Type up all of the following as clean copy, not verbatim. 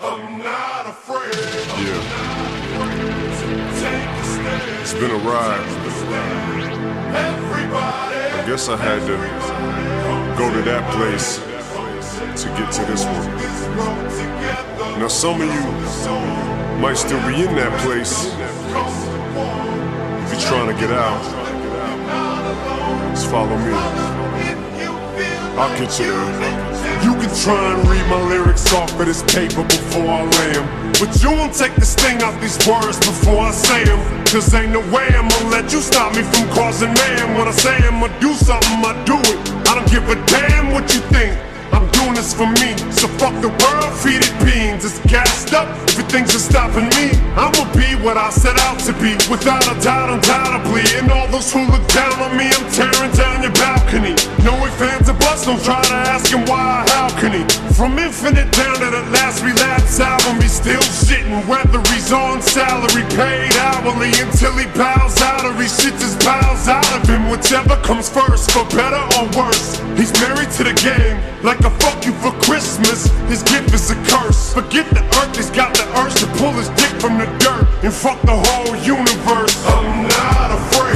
I'm not afraid. Yeah. It's been a ride. I guess I had to go to that place to get to this one. Now some of you might still be in that place if you're trying to get out. Just follow me. I'll get you. You can try and read my lyrics off of this paper before I lay them, but you won't take this thing out these words before I say them. Cause ain't no way I'ma let you stop me from causing mayhem. When I say I'ma do something, I do it. I don't give a damn what you think. I'm doing this for me, so fuck the world, feed it beans. It's gassed up, everything's just stopping me. I'ma be what I set out to be, without a doubt, undoubtedly. And all those who look down on me, I'm tearing down your balcony. No ifs, ands, or buts, don't try to ask him why or how can he. From infinite down to the last relapse album, he's still shitting, whether he's on salary, paid hourly, until he bows out or he shit just bows out of him. Whichever comes first, for better or worse, he's married to the game, like I fuck you for Christmas. His gift is a curse. Forget the earth, he's got the urge to pull his dick from the dirt and fuck the whole universe. I'm not afraid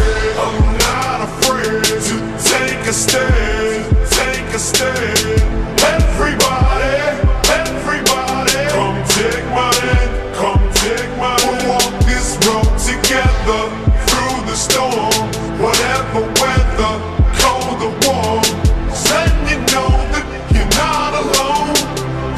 to take a stand, take a stand. Everybody, everybody, come take my hand, come take my hand. We'll walk this road together through the storm, whatever weather, cold or warm. Letting you know that you're not alone.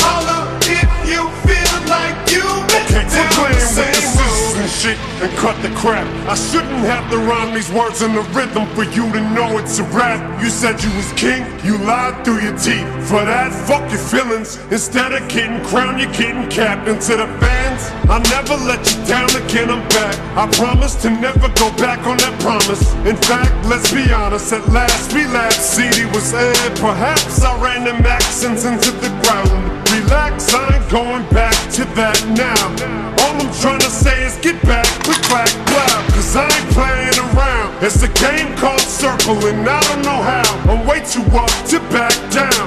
Holla if you feel like you've been down the same road. And shit, and cut the crap. I shouldn't have to rhyme these words in the rhythm for you to know it's a rap. You said you was king, you lied through your teeth. For that, fuck your feelings. Instead of getting crowned, you're getting capped. And to the fans, I'll never let you down again, I'm back. I promise to never go back on that promise. In fact, let's be honest, at last relapse CD was aired. Perhaps I ran them accents into the ground. Relax, I ain't going back to that now. All I'm trying to say is get back, click, clack, clap. Cause I ain't playing around. It's a game called circling, I don't know how. I'm way too up to back down.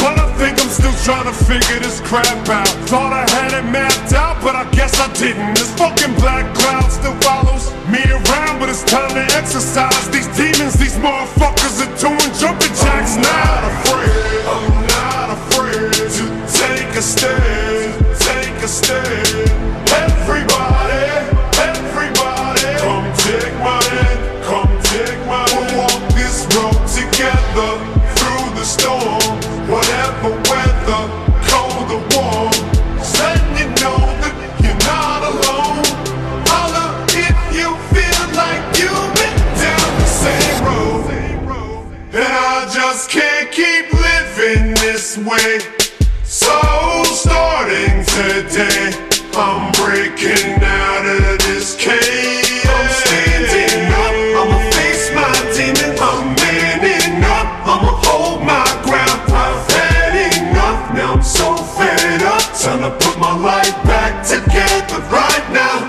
But I think I'm still trying to figure this crap out. Thought I had it mapped out, but I guess I didn't. This fucking black cloud still follows me around, but it's time to exercise these demons. These motherfuckers are doing jumping jacks now. I'm not afraid to take a stand, take a stand. Everybody, everybody, come take my hand, come take my hand. We'll walk this road together through the storm, whatever weather, cold or warm. Letting you know that you're not alone. Holla if you feel like you've been down the same road. And I just can't keep living this way. So starting today, I'm breaking out of this cage. I'm standing up, I'ma face my demons. I'm manning up, I'ma hold my ground. I've had enough, now I'm so fed up. Time to put my life back together right now.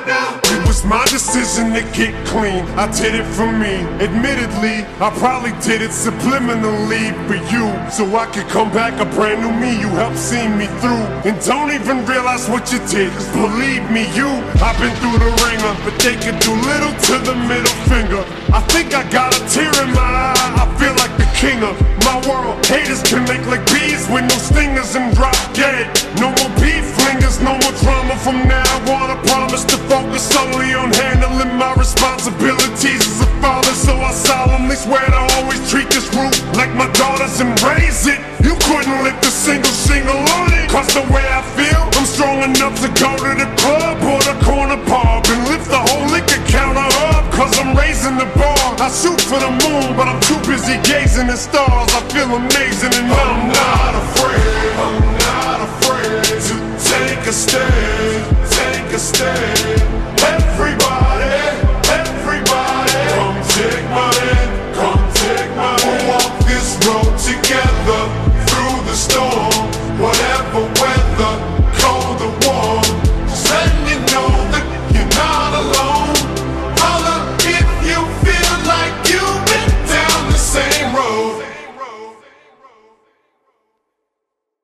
It was my decision to get clean, I did it for me. Admittedly, I probably did it subliminally for you, so I could come back a brand new me. You helped see me through, and don't even realize what you did, cause believe me, you, I've been through the ringer, but they could do little to the middle finger. I think I got a tear in my eye, I feel like the king of my world. Haters can make like bees with no stingers and drop dead. No more beef